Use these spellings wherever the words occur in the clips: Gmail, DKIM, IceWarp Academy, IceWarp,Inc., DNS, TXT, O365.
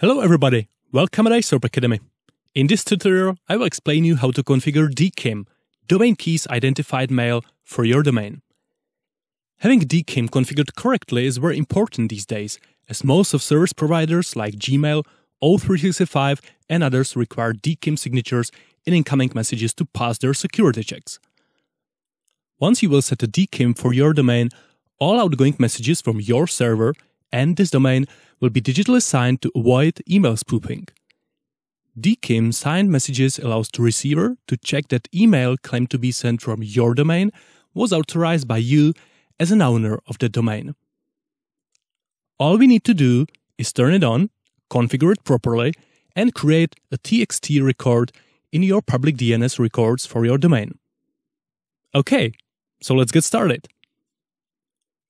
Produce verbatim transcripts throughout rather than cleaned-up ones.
Hello everybody, welcome at IceWarp Academy. In this tutorial, I will explain you how to configure D K I M, Domain Keys Identified Mail, for your domain. Having D K I M configured correctly is very important these days, as most of service providers like Gmail, O three sixty-five and others require D K I M signatures in incoming messages to pass their security checks. Once you will set a D K I M for your domain, all outgoing messages from your server and this domain will be digitally signed to avoid email spoofing. D K I M signed messages allows the receiver to check that email claimed to be sent from your domain was authorized by you as an owner of the domain. All we need to do is turn it on, configure it properly, and create a T X T record in your public D N S records for your domain. Okay, so let's get started.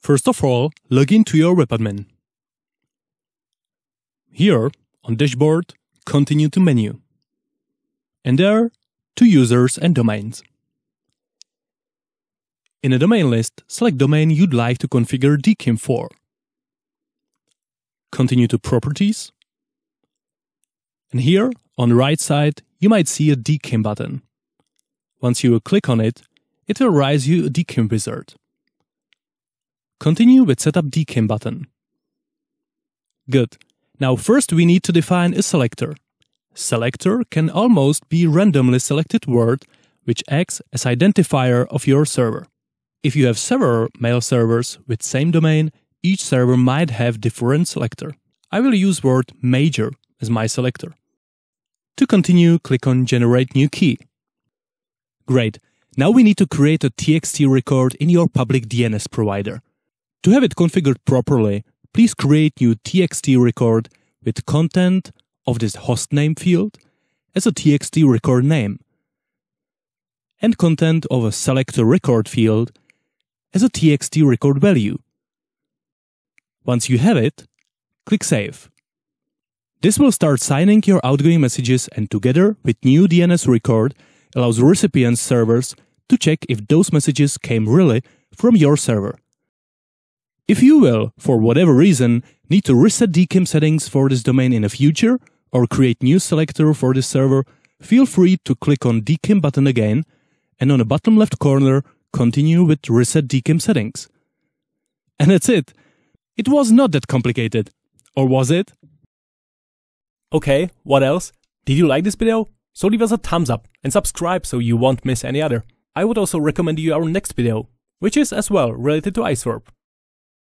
First of all, log in to your webadmin. Here, on Dashboard, continue to Menu. And there, to Users and Domains. In the domain list, select domain you'd like to configure D K I M for. Continue to Properties. And here, on the right side, you might see a D K I M button. Once you click on it, it will rise you a D K I M wizard. Continue with Setup D K I M button. Good. Now first we need to define a selector. Selector can almost be randomly selected word which acts as identifier of your server. If you have several mail servers with same domain, each server might have different selector. I will use word major as my selector. To continue, click on Generate New Key. Great. Now we need to create a T X T record in your public D N S provider. To have it configured properly, please create new T X T record with content of this hostname field as a T X T record name and content of a selector record field as a T X T record value. Once you have it, click Save. This will start signing your outgoing messages and together with new D N S record allows recipients' servers to check if those messages came really from your server. If you will, for whatever reason, need to reset D K I M settings for this domain in the future or create new selector for this server, feel free to click on D K I M button again and on the bottom left corner continue with Reset D K I M settings. And that's it! It was not that complicated. Or was it? Okay, what else? Did you like this video? So leave us a thumbs up and subscribe so you won't miss any other. I would also recommend you our next video, which is as well related to IceWarp.